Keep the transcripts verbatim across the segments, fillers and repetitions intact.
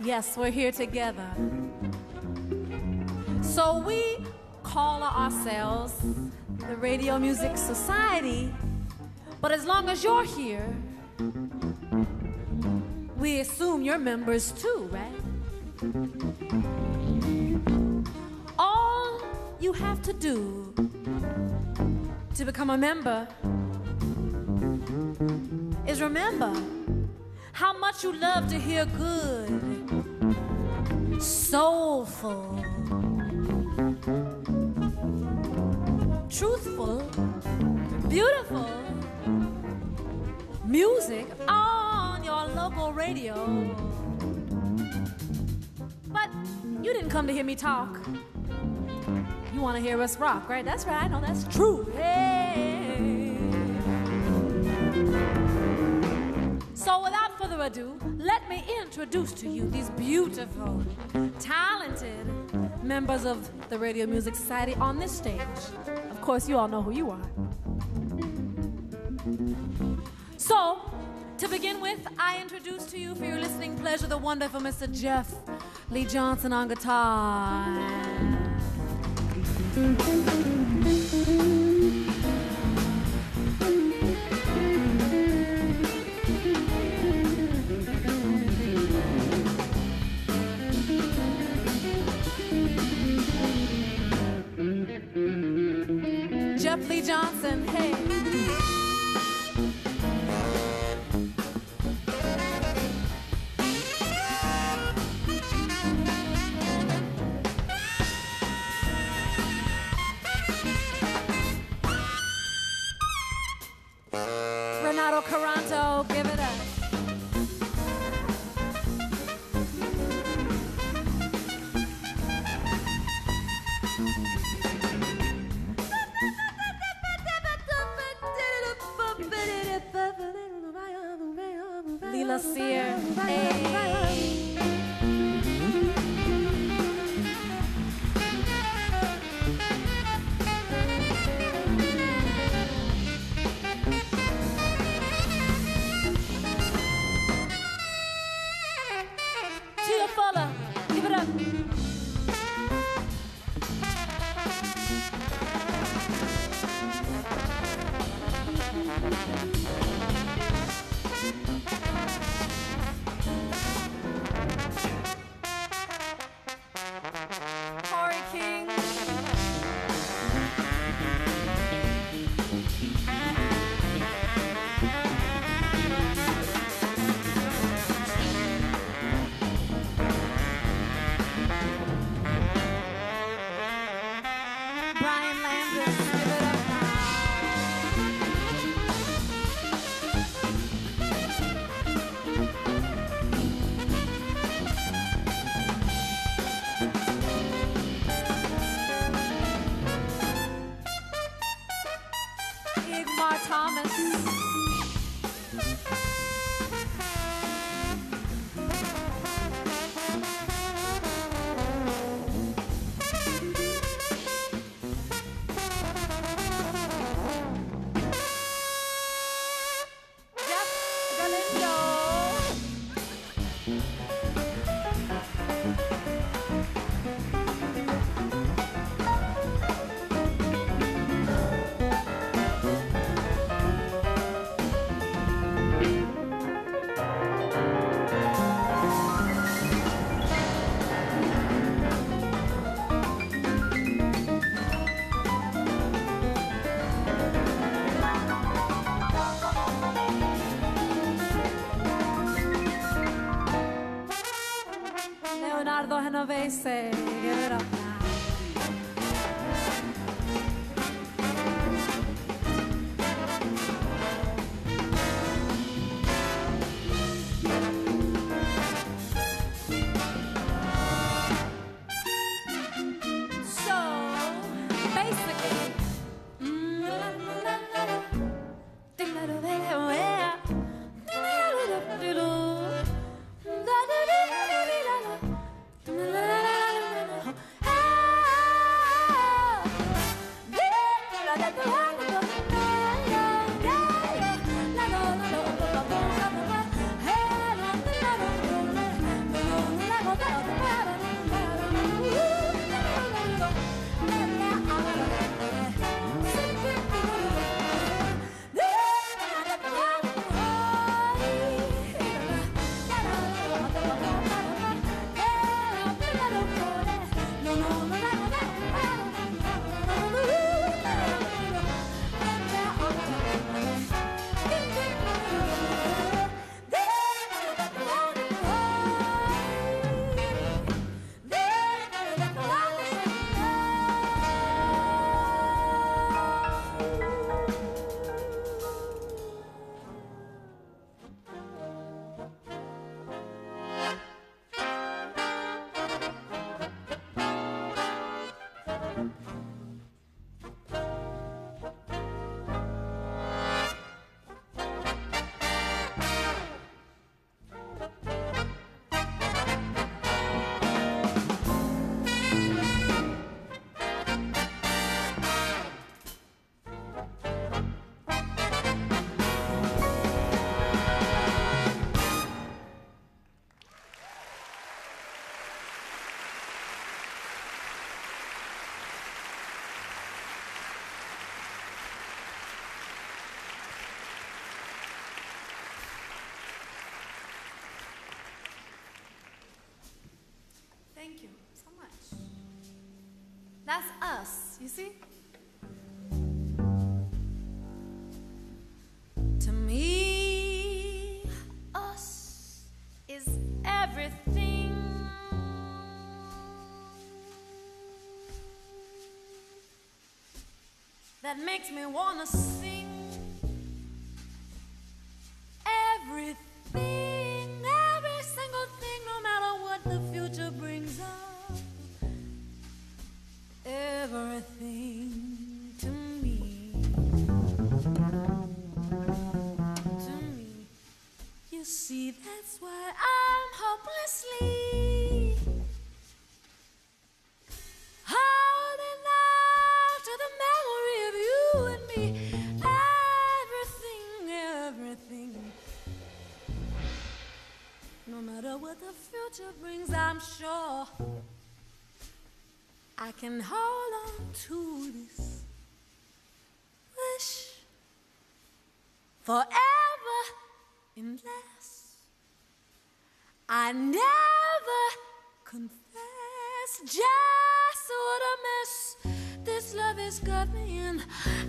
Yes, we're here together. So we call ourselves the Radio Music Society, but as long as you're here, we assume you're members too, right? All you have to do to become a member is remember how much you love to hear good, soulful, truthful, beautiful music on your local radio. But you didn't come to hear me talk. You want to hear us rock, right? That's right. I know that's true. Hey. So without further ado, let me introduce to you these beautiful, talented members of the Radio Music Society on this stage. Of course, you all know who you are. So, to begin with, I introduce to you, for your listening pleasure, the wonderful Mister Jeff Lee Johnson on guitar. Jeff Lee Johnson, hey. Renato Caranto, give it up. Corey King. Brian Landrus. Igmar Thomas. Say, give it up now. Thank you so much. That's us, you see? To me, us is everything. That makes me wanna sing. Everything, every single thing, no matter what the future brings up. Everything to me, to me. You see, that's why I'm hopelessly holding out to the memory of you and me. Everything, everything. No matter what the future brings, I'm sure I can hold on to this wish forever, unless I never confess just what a mess this love has got me in,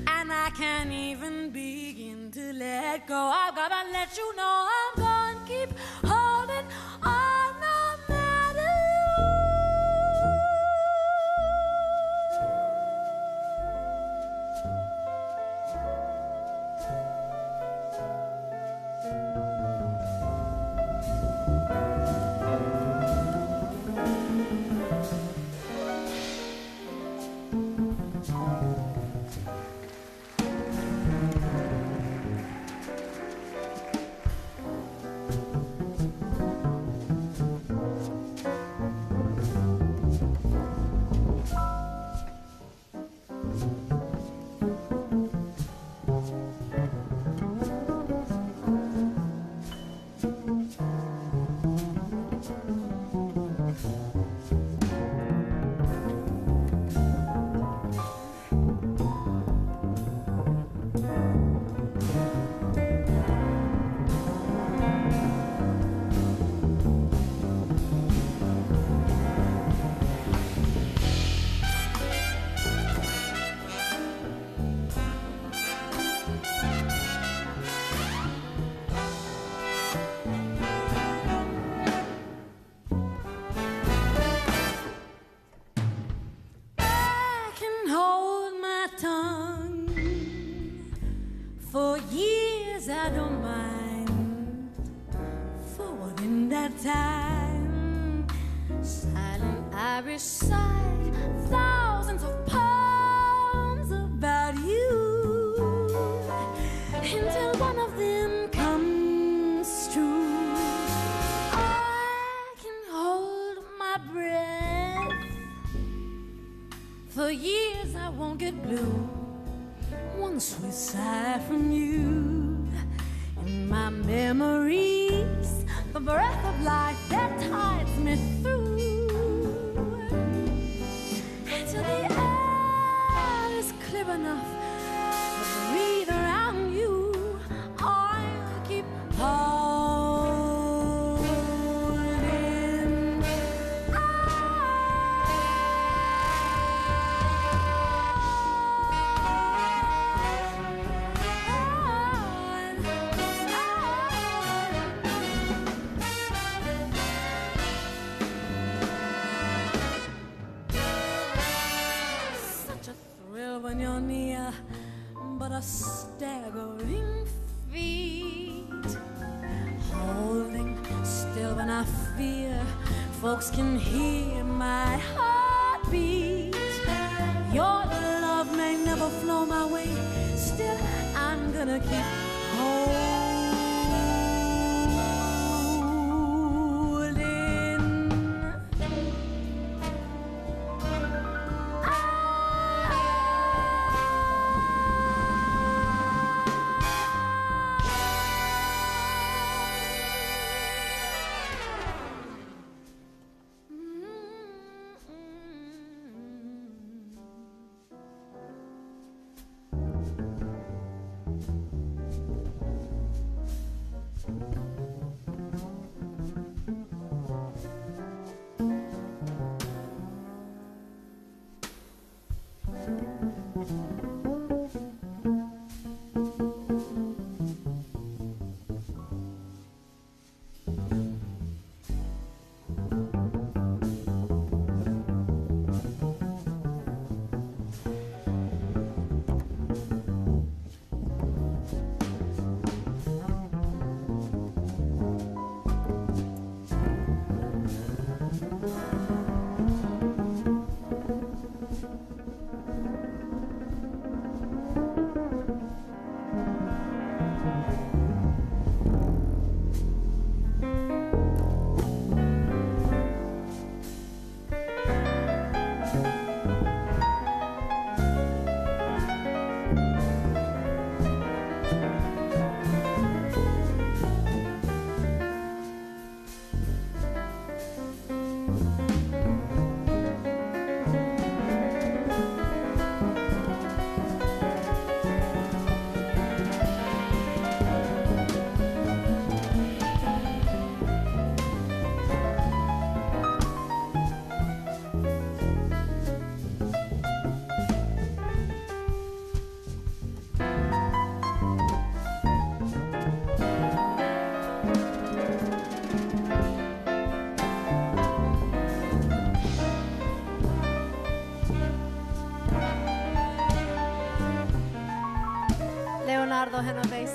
and I can't even begin to let go. I've gotta let you know I'm gonna keep holding on. Folks can hear my heartbeat. Your love may never flow my way, still I'm gonna keep little genovese.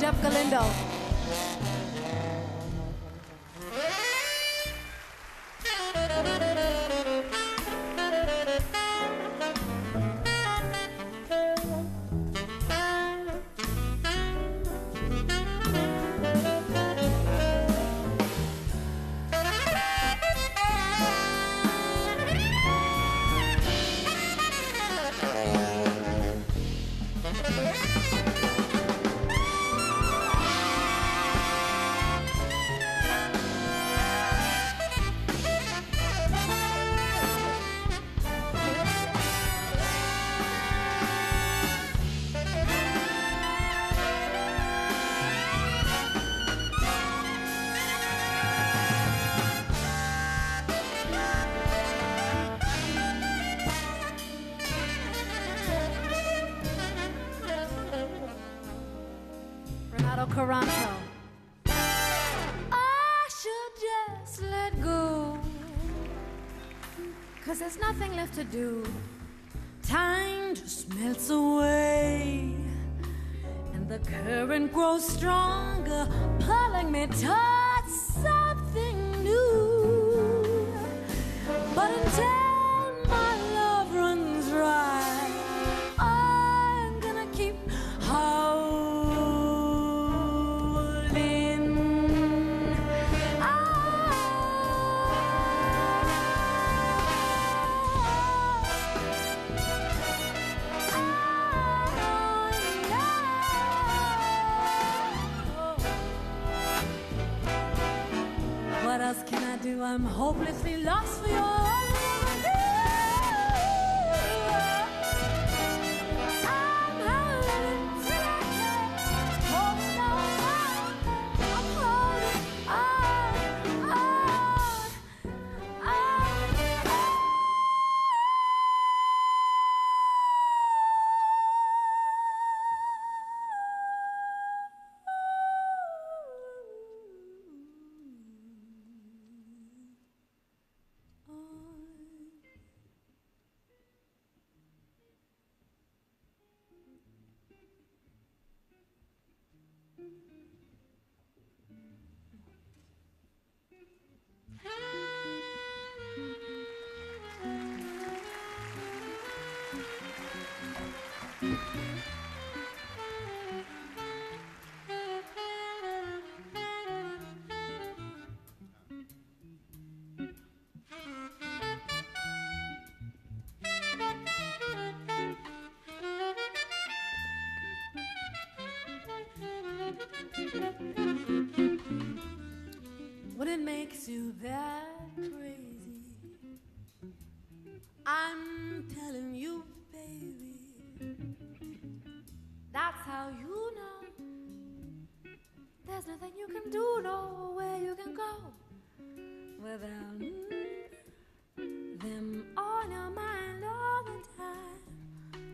Jeff Galindo. Toronto. I should just let go, 'cause there's nothing left to do. Time just melts away, and the current grows stronger, pulling me towards something new. But until my love runs dry, I'm gonna keep holding. What else can I do? I'm hopelessly lost for your love. I'm howling till I can't hold on. I'm holding on, on, When it makes you that crazy, I'm telling you, baby, that's how you know there's nothing you can do, nowhere you can go without them on your mind all the time.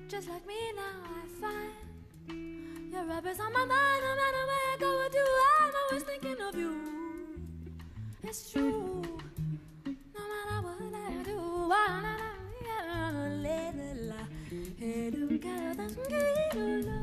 Just like me now, I find your rub is on my mind. No matter where I go or do, I'm always thinking of you. It's true, no matter what I do, I don't care, that's good love.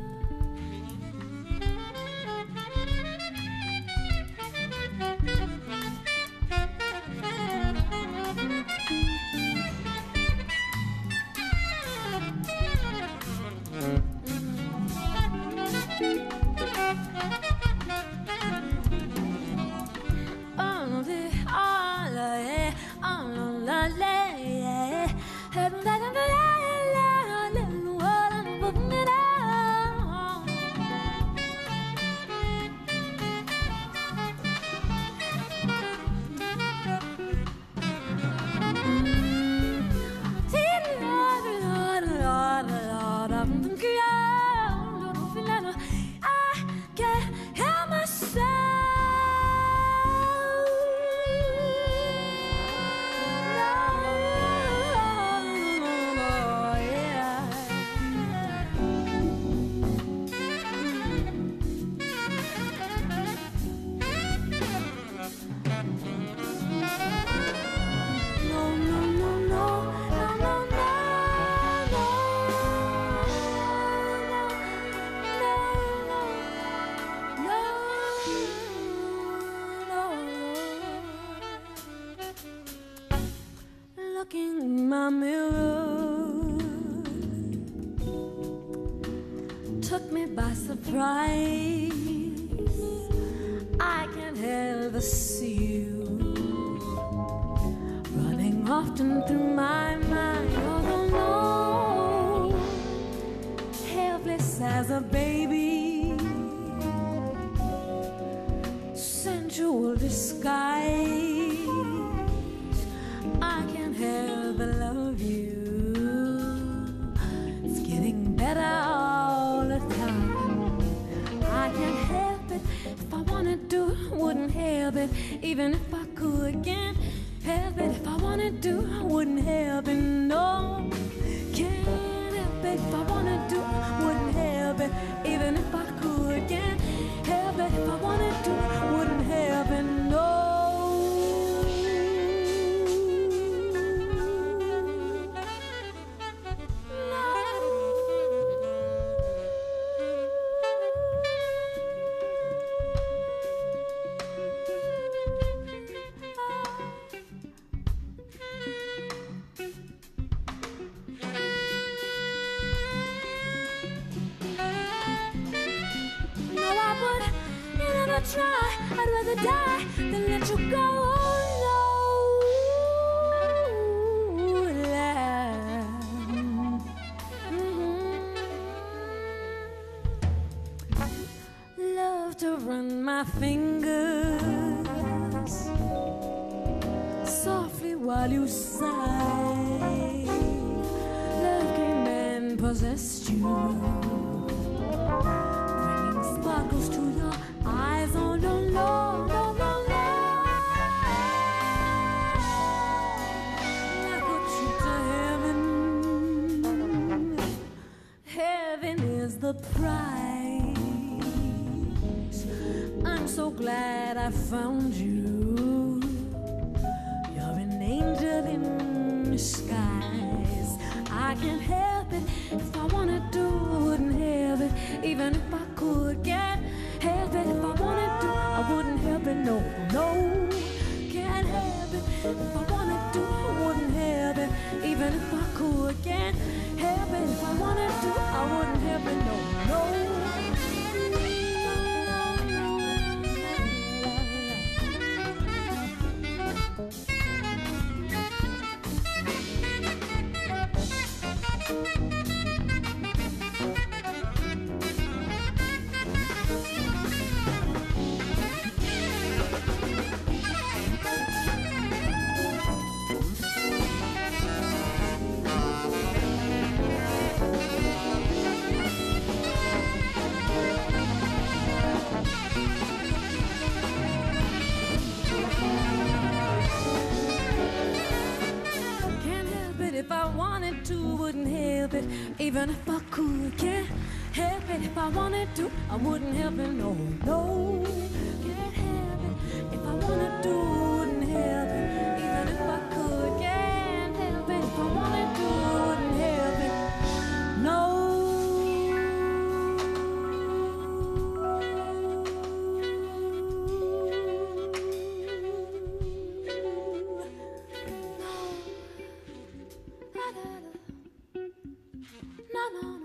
look in my mirror took me by surprise. I can't help but see you running often through my mind. Although no, helpless as a baby, sensual disguise. Wouldn't help it, even if I could. Can't help it, if I wanted to. I wouldn't help it, no. Can't help it, if I wanted to. Wouldn't help it, even if I could. Can't help it, if I wanted to. Wouldn't help it, no. Even if I could, can't help it. If I wanted to, I wouldn't help it, no, no. Can't help it. If I wanted to, wouldn't help it. Even if I could, can't help it. If I wanted to,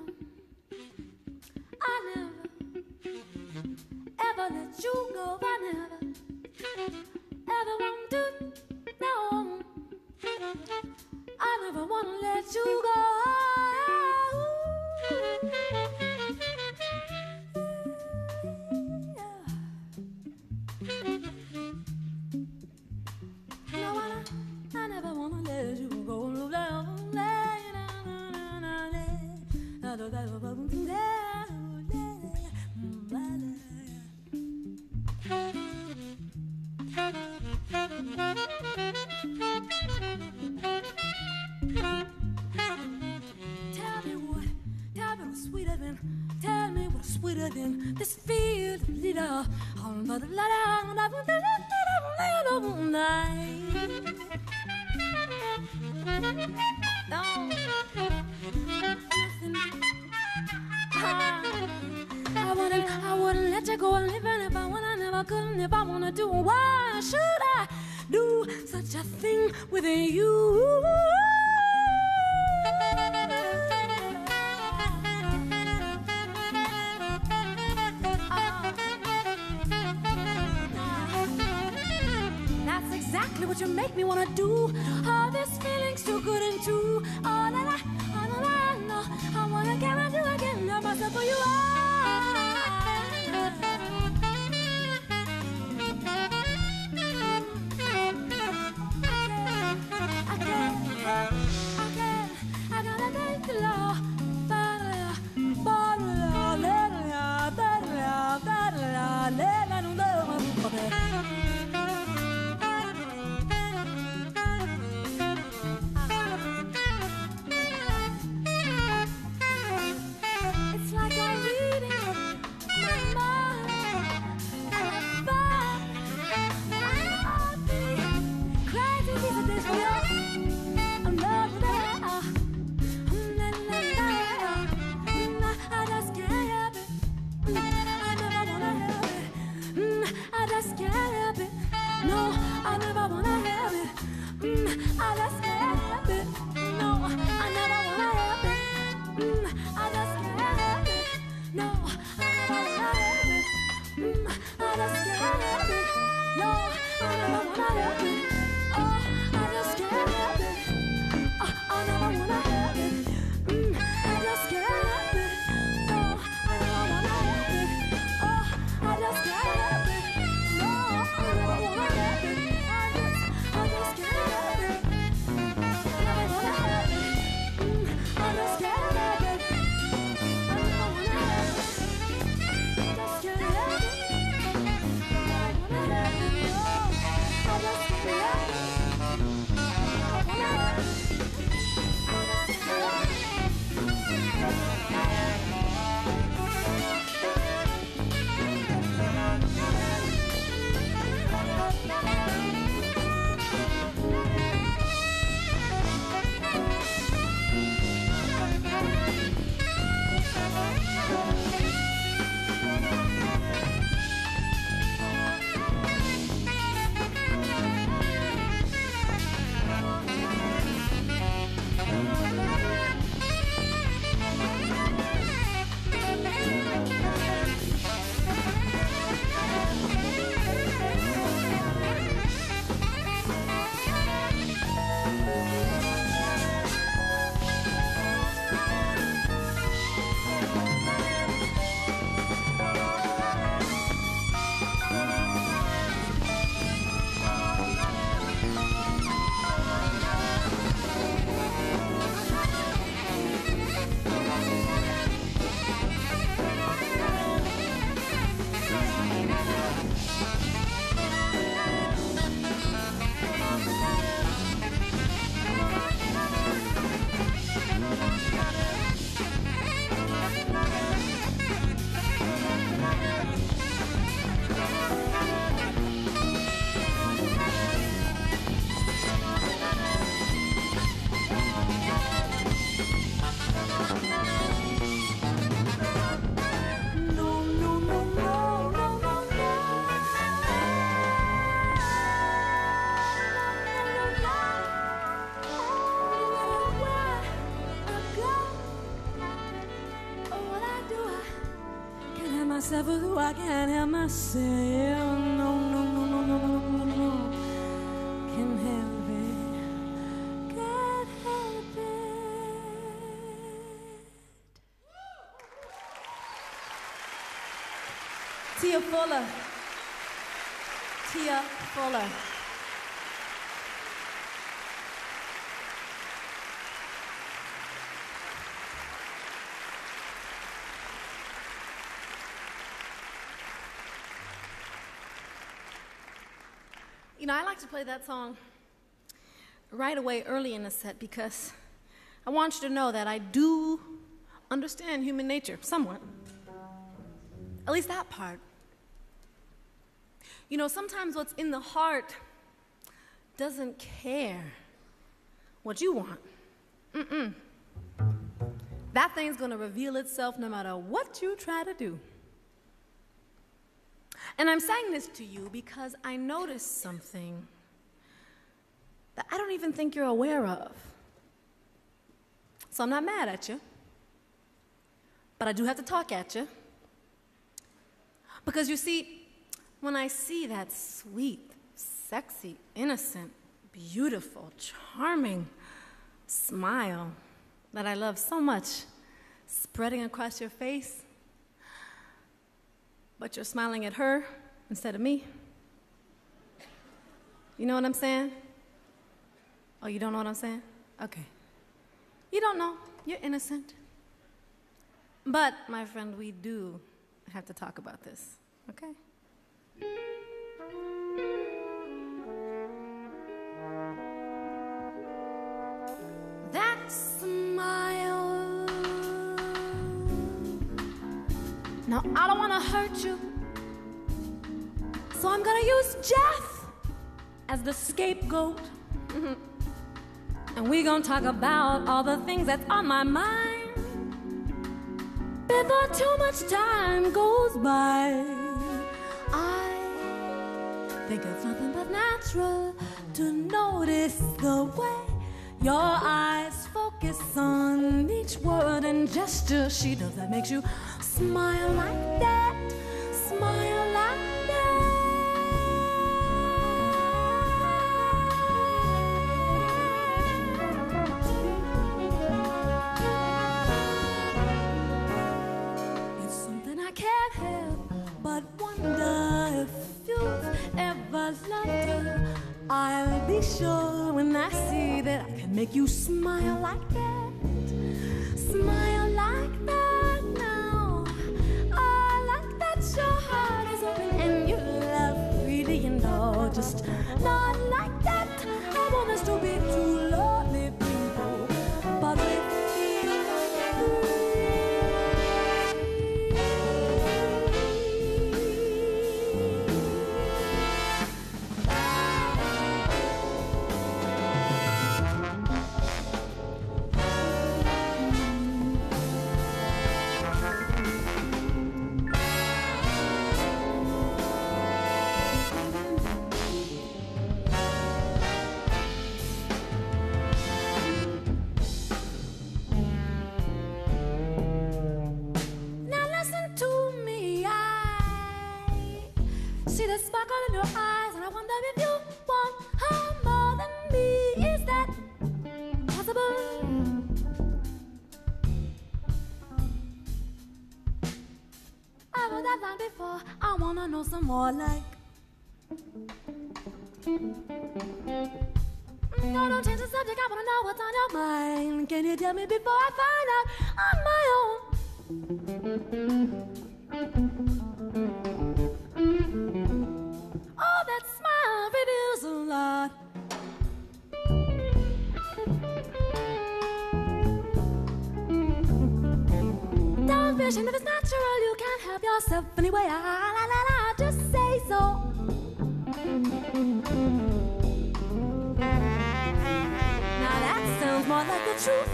wouldn't help it, no. I wouldn't let you go and live, and if I want, I never could, and if I want to do, why should I do such a thing with you. That's exactly what you make me wanna do. Oh, this feeling's too good and true. Oh, la la, oh, la la, no. I wanna get around you again, love myself for you. Who I can't help myself. No, no, no, no, no, no, no. Can't help it. Can't help it. Tia Fuller. Tia Fuller. You know, I like to play that song right away early in the set because I want you to know that I do understand human nature somewhat. At least that part. You know, sometimes what's in the heart doesn't care what you want. Mm-mm. That thing's gonna reveal itself no matter what you try to do. And I'm saying this to you because I noticed something that I don't even think you're aware of. So I'm not mad at you, but I do have to talk at you. Because you see, when I see that sweet, sexy, innocent, beautiful, charming smile that I love so much spreading across your face, but you're smiling at her instead of me. You know what I'm saying? Oh, you don't know what I'm saying? Okay. You don't know. You're innocent. But, my friend, we do have to talk about this, okay? That smile. Now, I don't want to hurt you, so I'm going to use Jeff as the scapegoat. Mm-hmm. And we're gonna talk about all the things that's on my mind before too much time goes by. I think it's nothing but natural to notice the way your eyes focus on each word and gesture she does that makes you smile like that, smile like I'll be sure when I see that I can make you smile like that, smile like that now. I like that your heart is open and you love freely and all, just not like that. I want us to be too lonely people, but with before, I wanna know some more, like no, don't change the subject, I wanna know what's on your mind. Can you tell me before I find out on my own? Oh, that smile reveals a lot. Don't fish, and if it's natural, you can't help yourself anyway. Ah, la, la, la, just say so. Now that sounds more like the truth.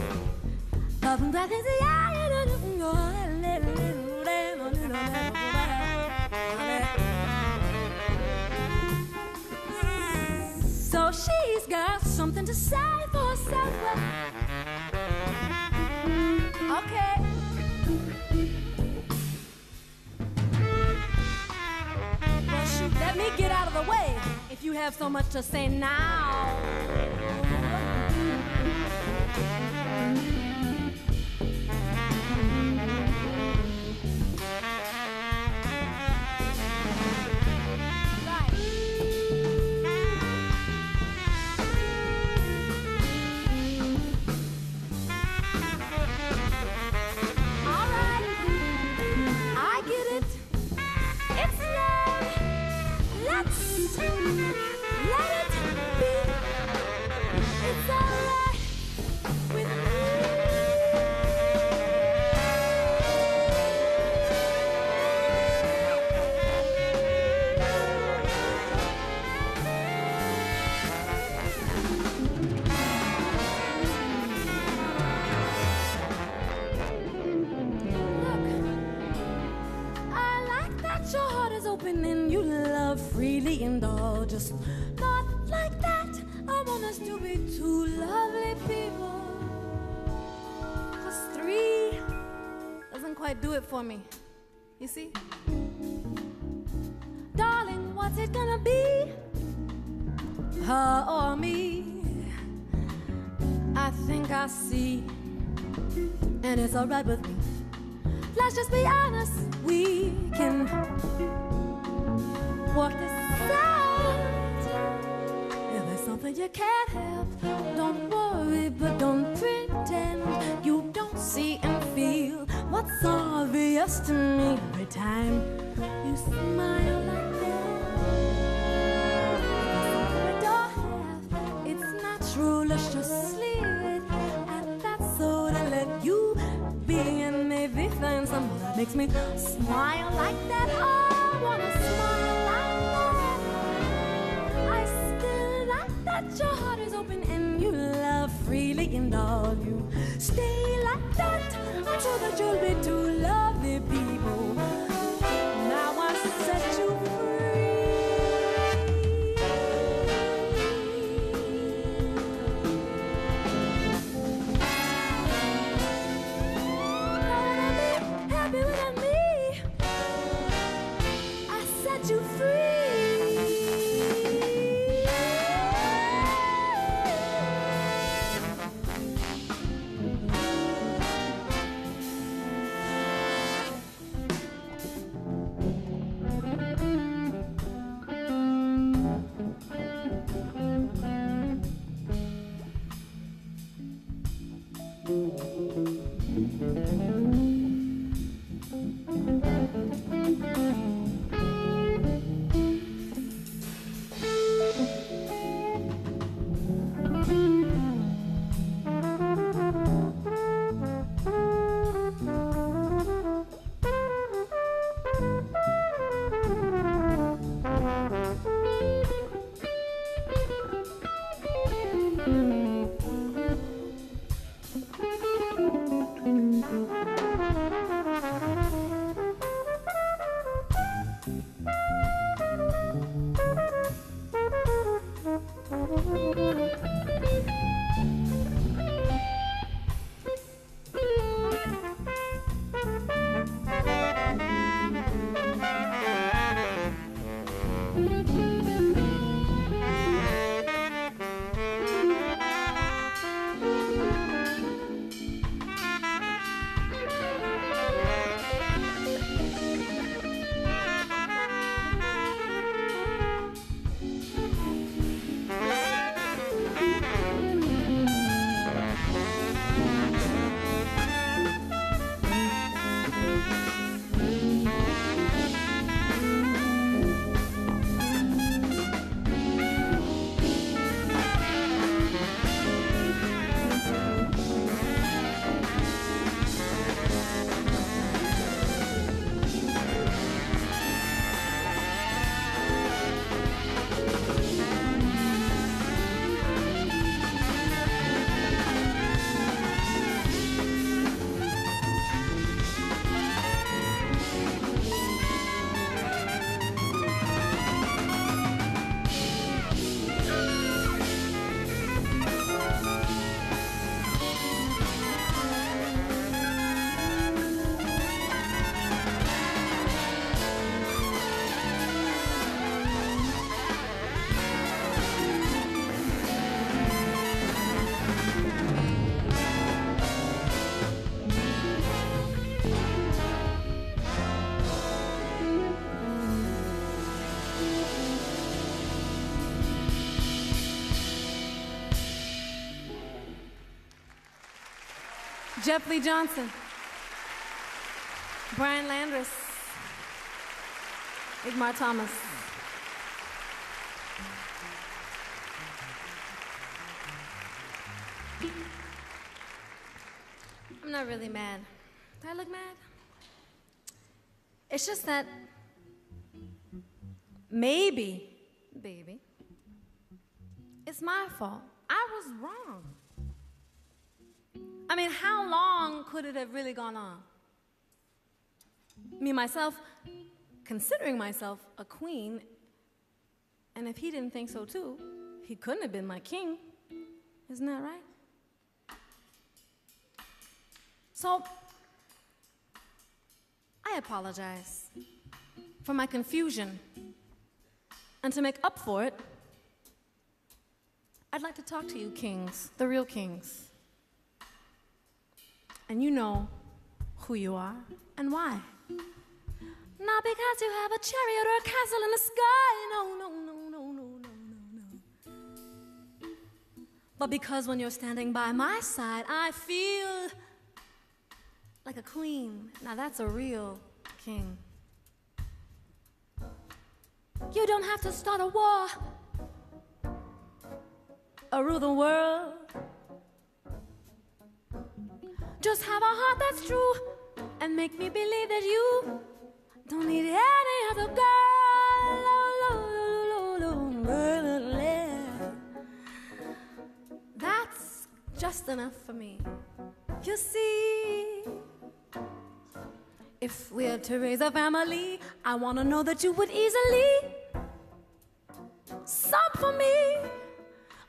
Love and breath is the eye of the moon. So she's got something to say for herself. Okay. Let me get out of the way if you have so much to say now. And you love freely and all, just not like that. don't want us to be two lovely people, because three doesn't quite do it for me, you see? Darling, what's it gonna be? Her or me? I think I see, and it's alright with me. Let's just be honest, we can walk this out. If there's something you can't help, don't worry, but don't pretend you don't see and feel what's obvious to me every time you smile like that. I don't have, it's not true, let's just leave it at that, so to let you be and maybe find someone that makes me smile like that. I wanna smile like that. I still like that your heart is open and you love freely, and all you stay like that until that you'll be two lovely people. Now I set you Jeff Lee Johnson, Brian Landrus, Igmar Thomas. I'm not really mad. Do I look mad? It's just that maybe, baby, it's my fault. I was wrong. I mean, how long could it have really gone on? Me, myself, considering myself a queen, and if he didn't think so too, he couldn't have been my king. Isn't that right? So, I apologize for my confusion. And to make up for it, I'd like to talk to you kings, the real kings. And you know who you are and why. Not because you have a chariot or a castle in the sky. No, no, no, no, no, no, no, no. But because when you're standing by my side, I feel like a queen. Now that's a real king. You don't have to start a war or rule the world. Just have a heart that's true and make me believe that you don't need any other girl. That's just enough for me. You see, if we're to raise a family, I want to know that you would easily sub for me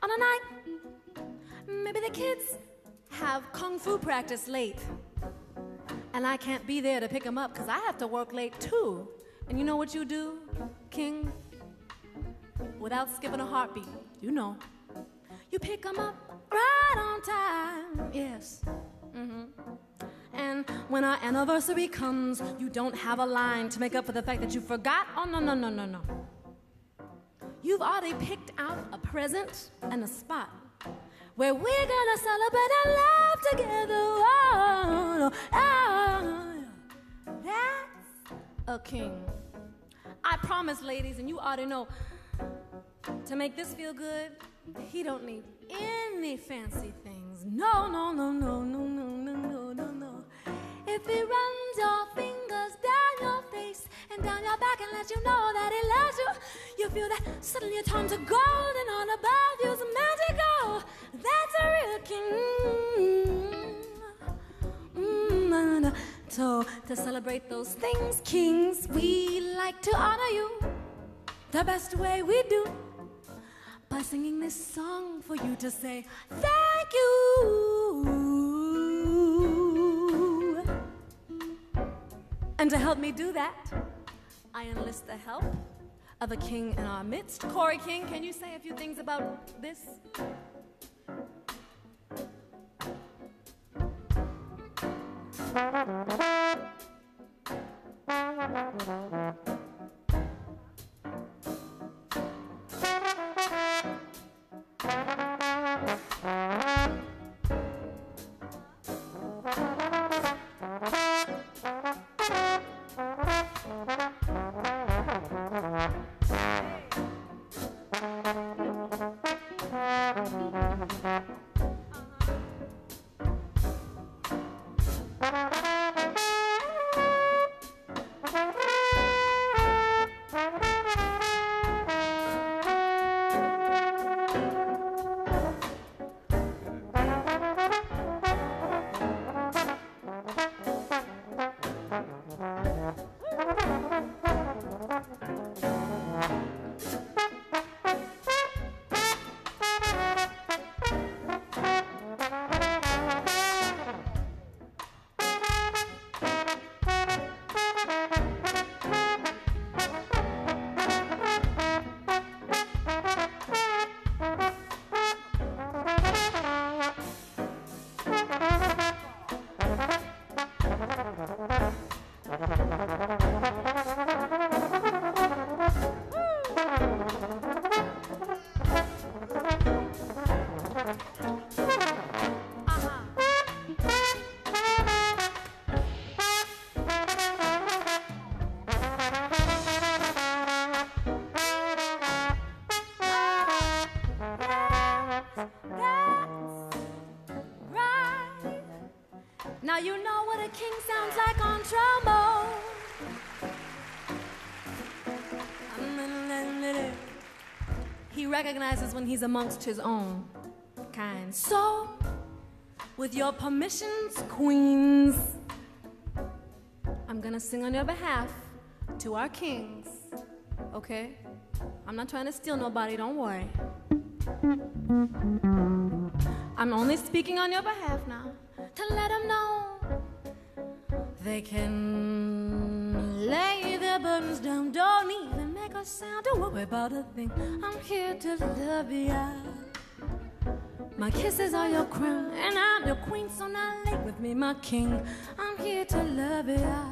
on a night. Maybe the kids have kung fu practice late, and I can't be there to pick them up because I have to work late too. And you know what you do, King? Without skipping a heartbeat, you know. You pick them up right on time, yes. Mm-hmm. And when our anniversary comes, you don't have a line to make up for the fact that you forgot. Oh, no, no, no, no, no. You've already picked out a present and a spot where we're gonna celebrate our love together. Oh, oh, that's a king. I promise, ladies, and you already know, to make this feel good, he don't need any fancy things. No, no, no, no, no, no, no, no, no, no. If he runs your fingers down your face and down your back and lets you know that he loves you, you feel that suddenly your tongues are gold and all above you's magical. That's a real king. Mm-hmm. So to celebrate those things, kings, we like to honor you the best way we do, by singing this song for you to say thank you. And to help me do that, I enlist the help of a king in our midst. Corey King, can you say a few things about this? Recognizes when he's amongst his own kind. So, with your permissions, queens, I'm gonna sing on your behalf to our kings, okay? I'm not trying to steal nobody, don't worry. I'm only speaking on your behalf now to let them know they can lay their burdens down. Don't even make a sound. Don't worry about a thing. I'm here to love ya. My kisses are your crown, and I'm your queen, so now lay with me, my king. I'm here to love ya.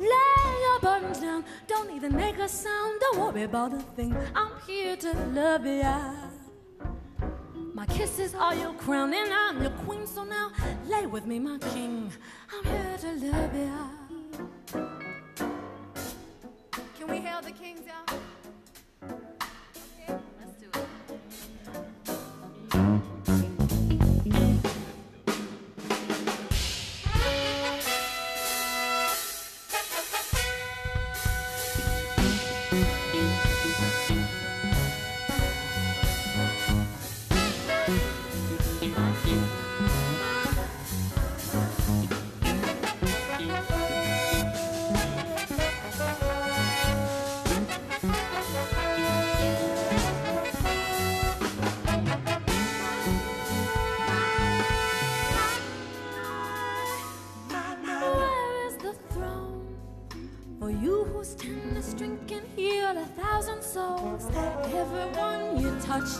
Lay your burdens down. Don't even make a sound. Don't worry about a thing. I'm here to love ya. My kisses are your crown, and I'm your queen, so now lay with me, my king. I'm here to love ya. Can we hail the kings, y'all?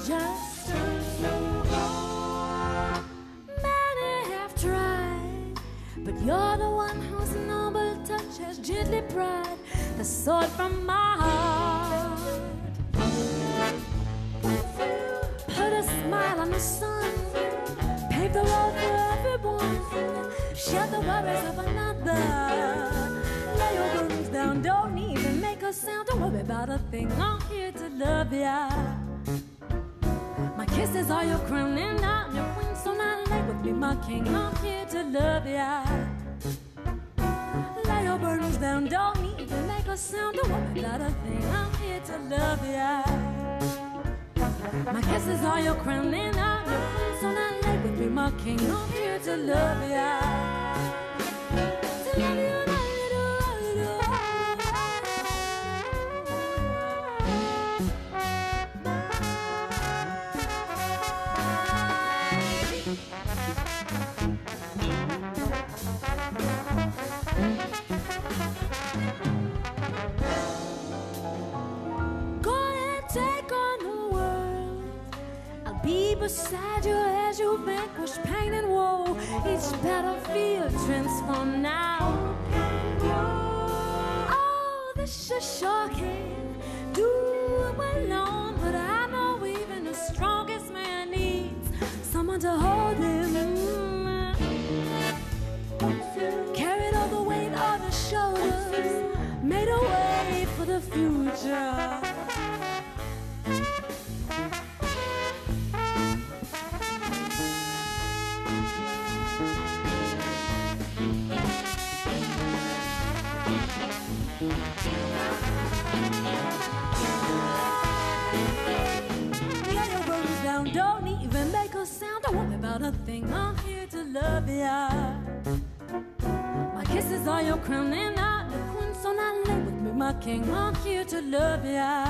Just many have tried, but you're the one whose noble touch has gently pried the sword from my heart. Put a smile on the sun, pave the road for everyone, share the worries of another. Lay your burdens down, don't even make a sound. Don't worry about a thing. I'm here to love ya. Kisses are your crown, and I'm your queen, so now lay with me, my king. I'm here to love ya. Lay your burdens down, don't need to make a sound. Don't worry about a thing. I'm here to love ya. My kisses are your crown, and I'm your queen, so now lay with me, my king. I'm here to love ya. To love you. Beside you as you vanquish pain and woe, each battlefield transformed now. Oh, this is sure can do it alone, but I know even the strongest man needs someone to hold him. Carried all the weight on his shoulders, made a way for the future. A thing. I'm here to love ya. My kisses are your crown, and I'm the queen, so now lay with me, my king. I'm here to love ya.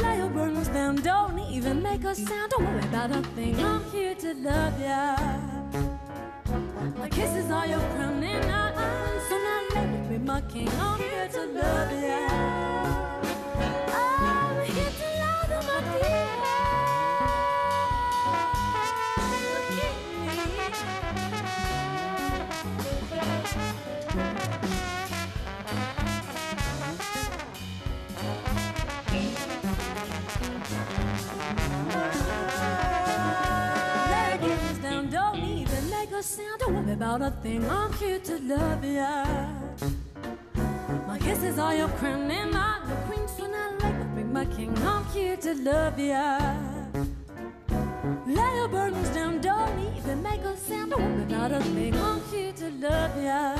Lay your burdens down, don't even make a sound. Don't worry about a thing. I'm here to love ya. My kisses are your crown, and I'm the queen, so now lay with me, my king. I'm here to love ya. I'm here to love you, my dear. Don't worry about a thing. I'm here to love ya. My kisses are your crown, and I'm the queen, so now lay with me, my king. I'm here to love ya. Lay your burdens down, don't even make a sound. Don't worry about a thing. I'm here to love ya.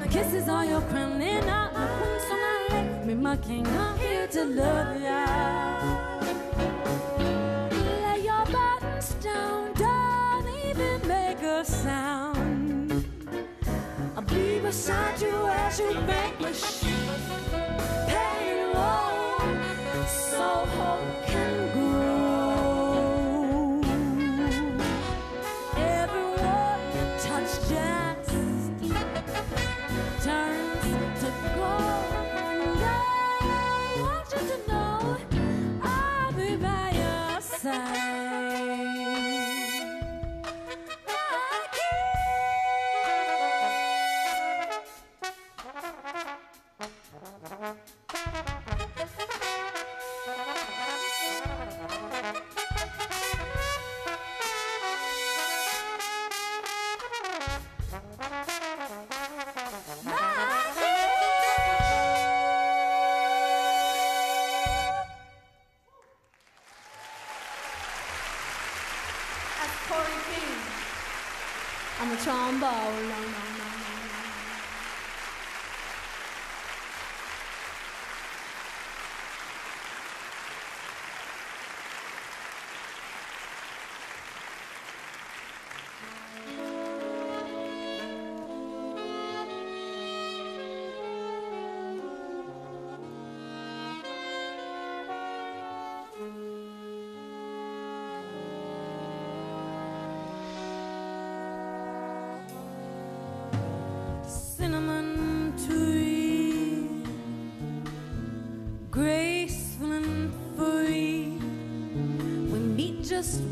My kisses are your crown, and I'm the queen, so now lay with me, my king. I'm here to love ya. Lay your burdens down. Sound. I'll be beside you as you make me pain. on the trombone.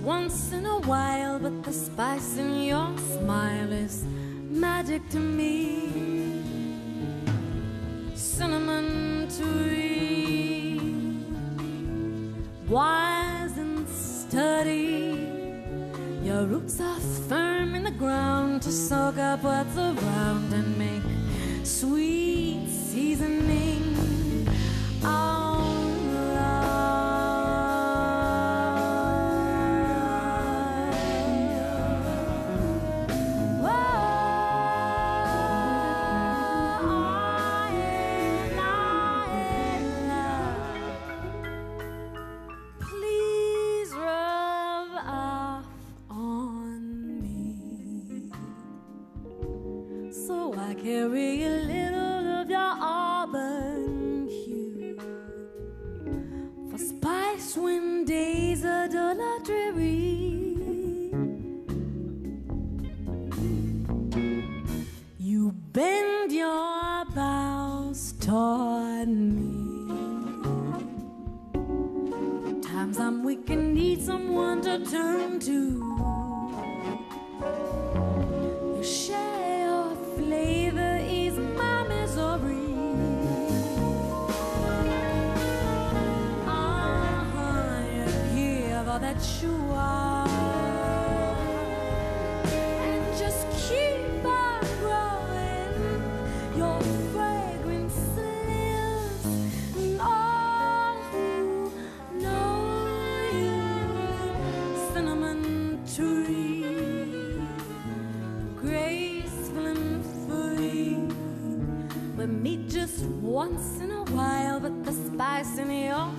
Once in a while, but the spice in your smile is magic to me. Cinnamon to read, wise and sturdy, your roots are firm in the ground to soak up what's around and make sweet seasoning.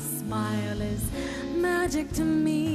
Smile is magic to me.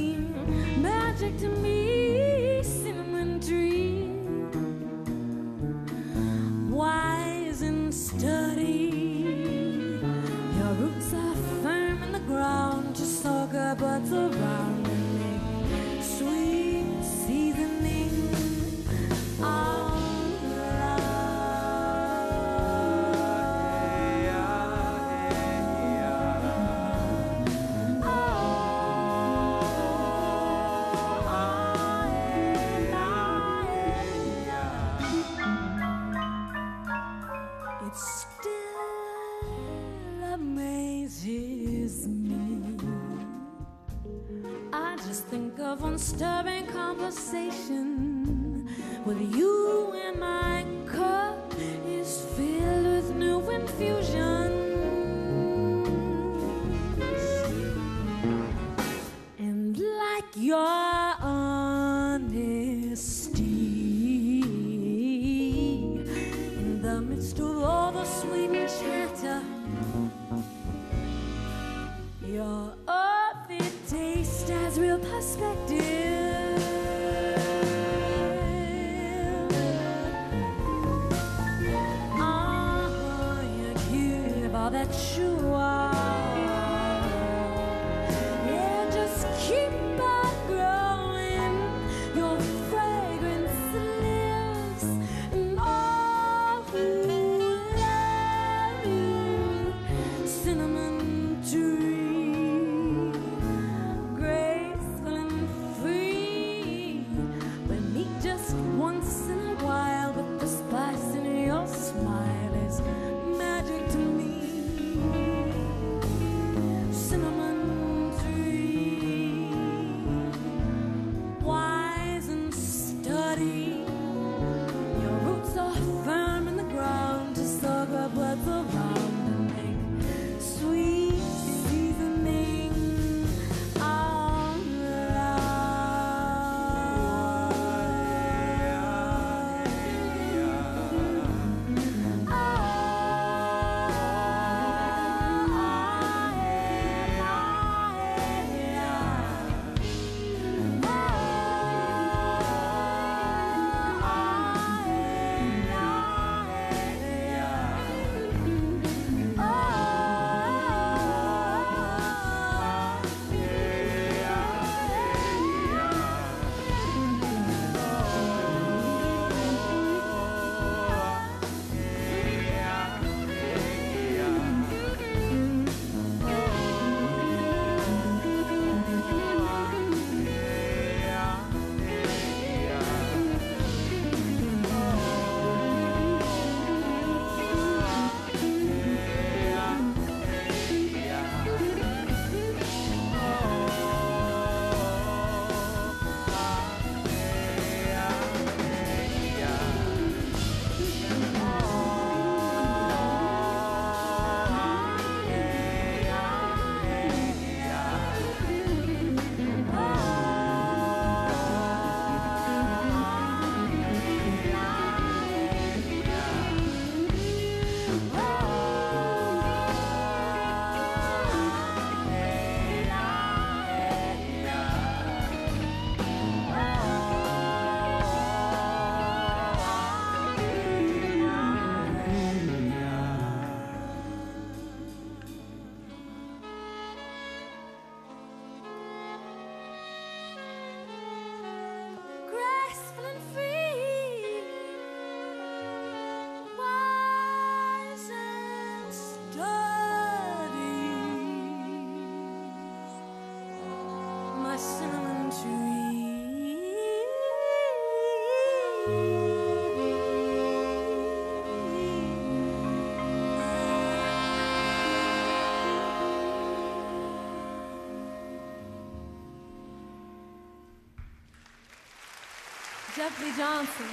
Jeff Lee Johnson.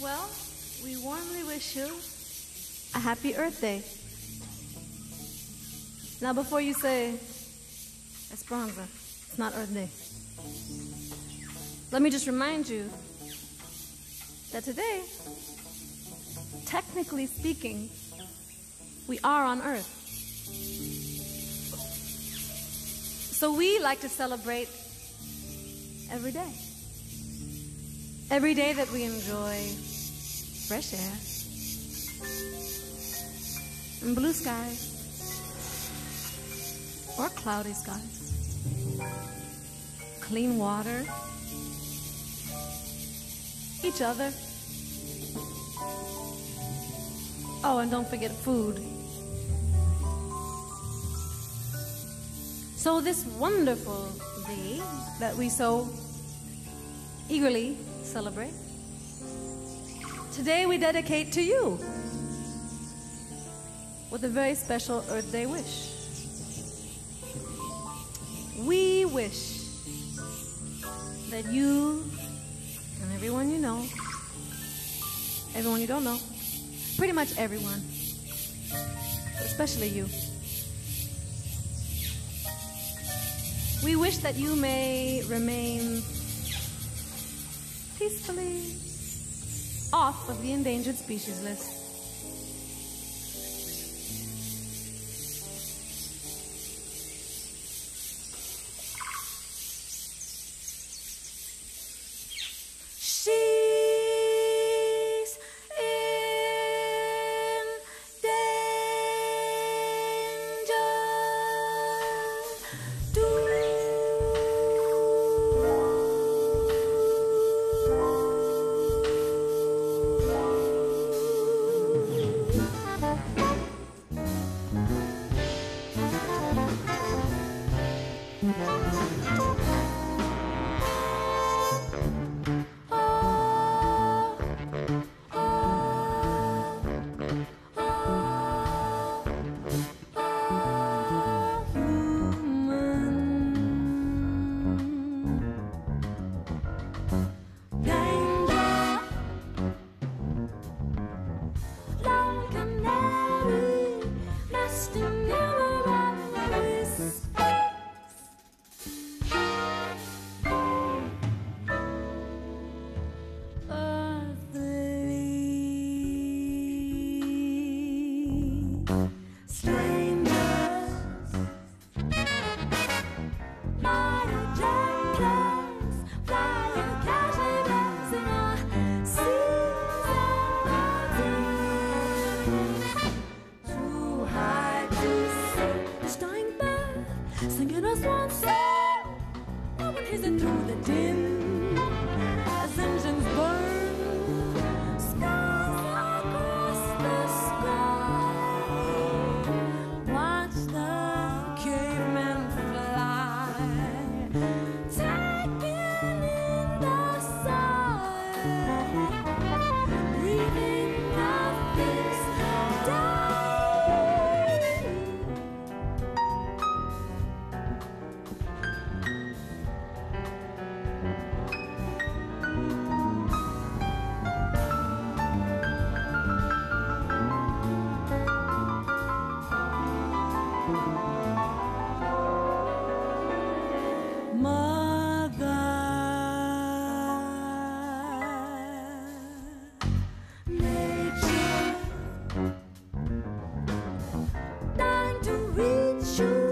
Well, we warmly wish you a happy Earth Day. Now, before you say Esperanza, it's not Earth Day. Let me just remind you that today, technically speaking, we are on Earth. So we like to celebrate every day. Every day that we enjoy fresh air and blue skies or cloudy skies, clean water, each other. Oh, and don't forget food. So this wonderful day that we so eagerly celebrate, today we dedicate to you with a very special Earth Day wish. We wish that you and everyone you know, everyone you don't know, pretty much everyone, especially you, we wish that you may remain peacefully off of the endangered species list. Sure.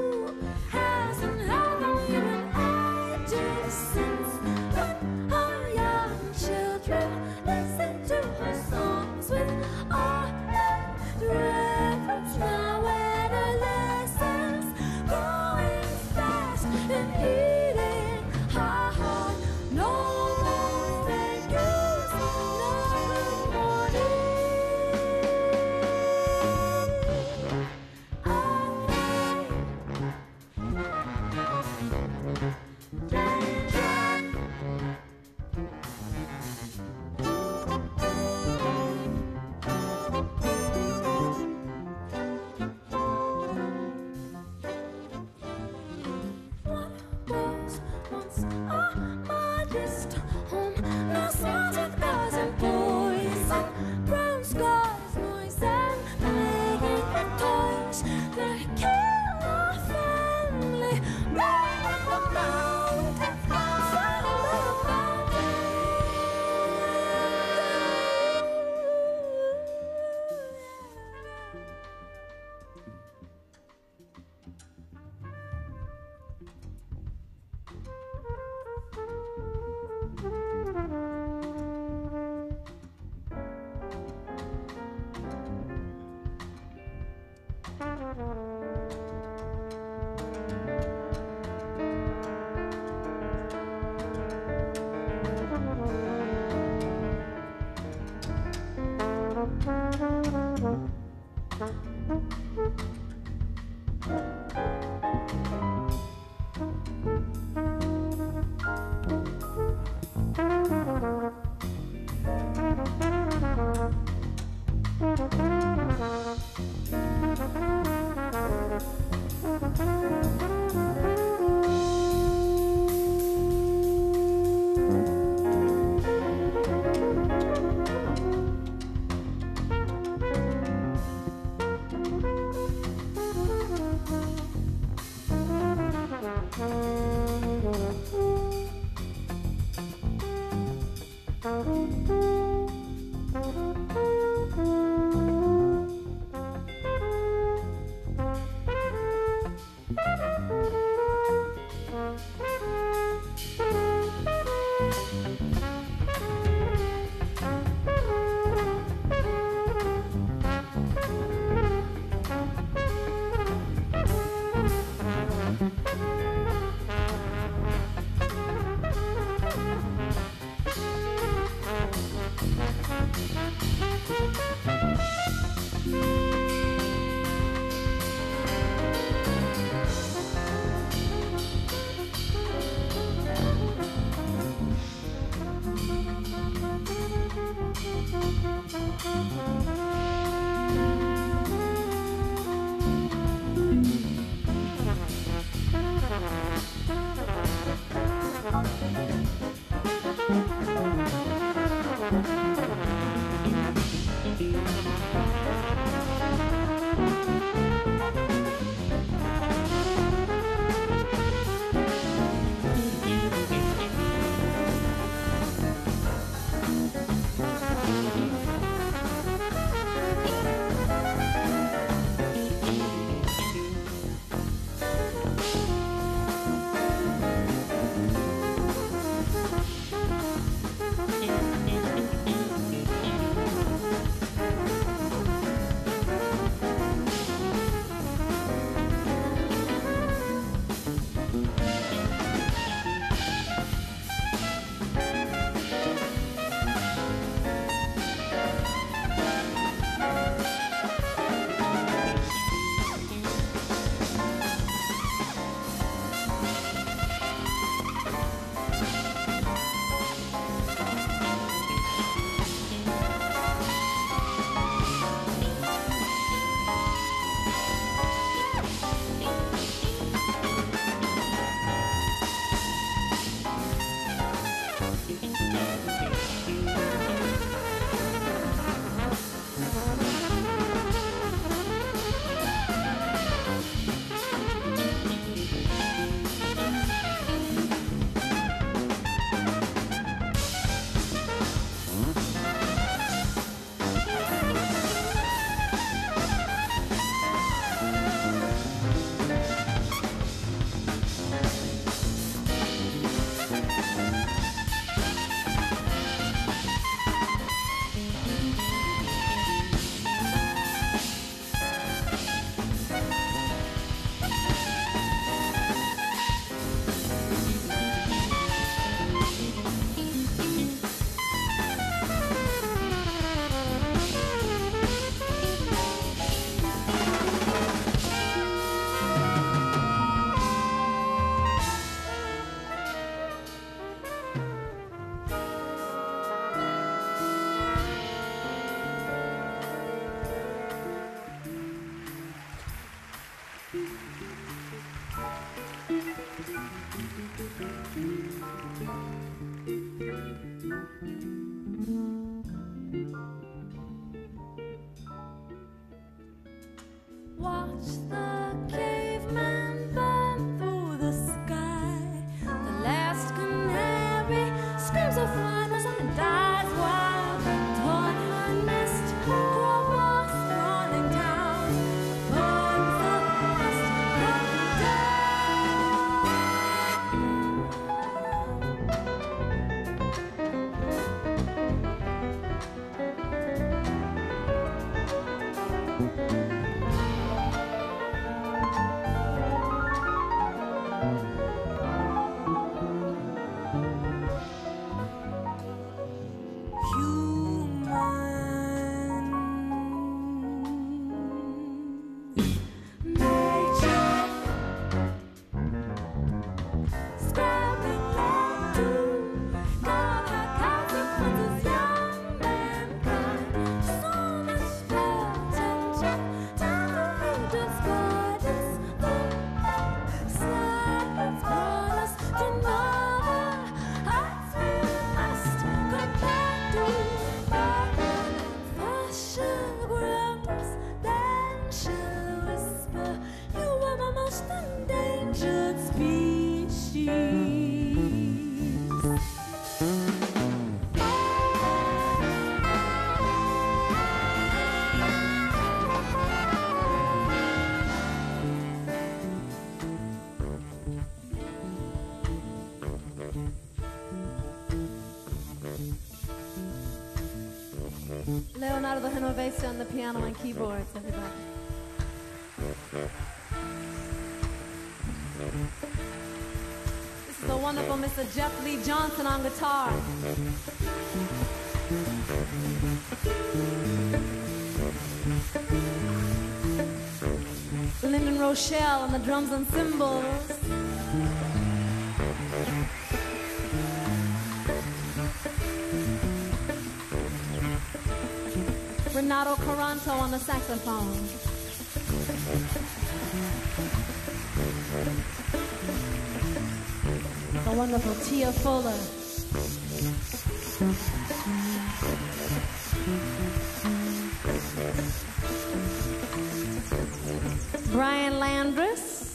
Leonardo Genovese on the piano and keyboards, everybody. This is the wonderful Mister Jeff Lee Johnson on guitar. Lyndon Rochelle on the drums and cymbals. Renato Caranto on the saxophone. The wonderful Tia Fuller. Brian Landrus.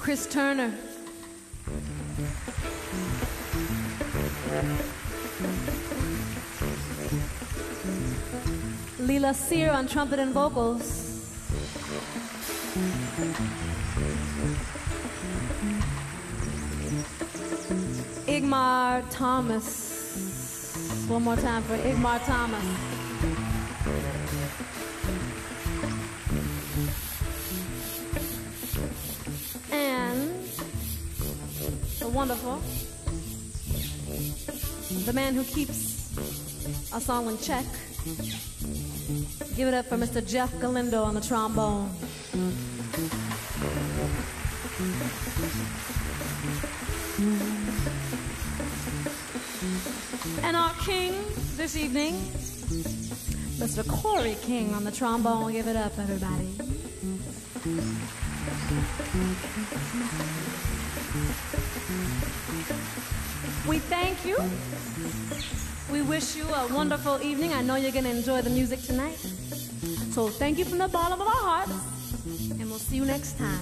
Chris Turner. Leela Sear on trumpet and vocals. Igmar Thomas. One more time for Igmar Thomas. And the wonderful, the man who keeps a song in check. Give it up for Mister Jeff Galindo on the trombone. And our king this evening, Mister Corey King on the trombone. Give it up, everybody. We thank you. We wish you a wonderful evening. I know you're going to enjoy the music tonight. So thank you from the bottom of our hearts, and we'll see you next time.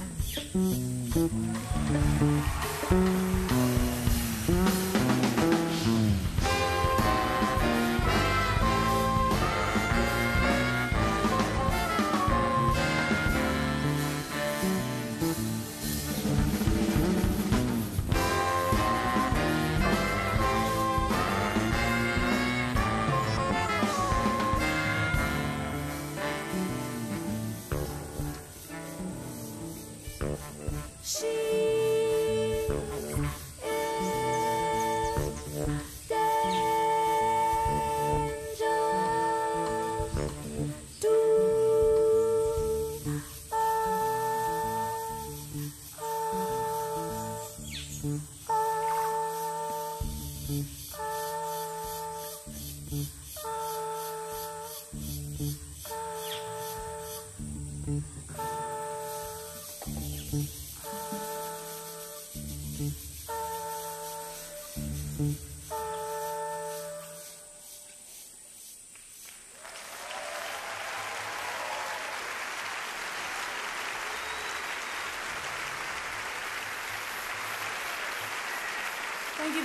Thank you